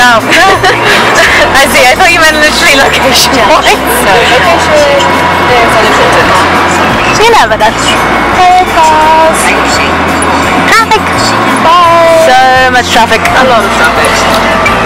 No. I see. I thought you meant literally location. Yeah. Wise. No, location. There's a little bit. You know, but that's cars. Traffic. Bye. So much traffic. A lot of traffic.